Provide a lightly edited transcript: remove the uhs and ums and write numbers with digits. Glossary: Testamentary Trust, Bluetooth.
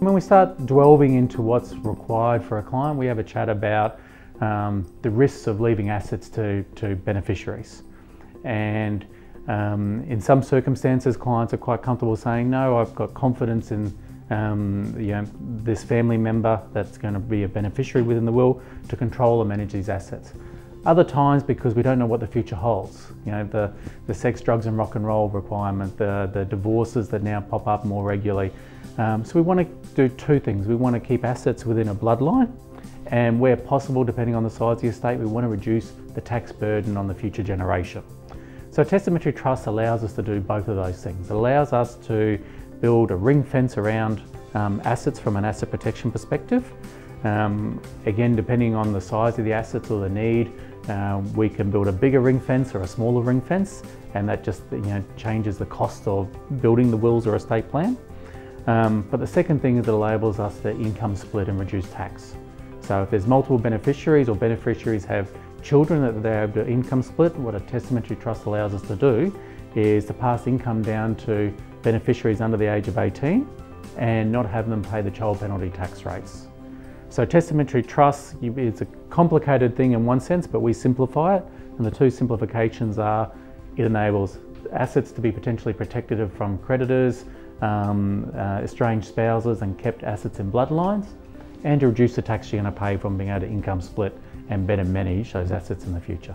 When we start delving into what's required for a client, we have a chat about the risks of leaving assets to beneficiaries. And in some circumstances, clients are quite comfortable saying, no, I've got confidence in this family member that's going to be a beneficiary within the will to control and manage these assets. Other times, because we don't know what the future holds, you know, the sex, drugs and rock and roll requirement, the divorces that now pop up more regularly. So we want to do two things. We want to keep assets within a bloodline, and where possible, depending on the size of the estate, we want to reduce the tax burden on the future generation. So Testamentary Trust allows us to do both of those things. It allows us to build a ring fence around assets from an asset protection perspective. Again, depending on the size of the assets or the need, we can build a bigger ring fence or a smaller ring fence, and that just changes the cost of building the wills or estate plan. But the second thing is it enables us to income split and reduce tax. So if there's multiple beneficiaries or beneficiaries have children that they have to income split, what a testamentary trust allows us to do is to pass income down to beneficiaries under the age of 18 and not have them pay the child penalty tax rates. So testamentary trust is a complicated thing in one sense, but we simplify it, and the two simplifications are it enables assets to be potentially protected from creditors, estranged spouses and kept assets in bloodlines, and to reduce the tax you're going to pay from being able to income split and better manage those assets in the future.